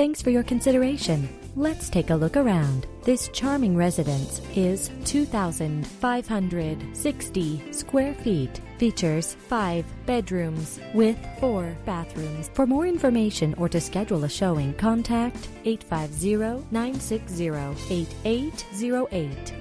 Thanks for your consideration. Let's take a look around. This charming residence is 2,560 square feet. Features 5 bedrooms with 4 bathrooms. For more information or to schedule a showing, contact 850-960-8808.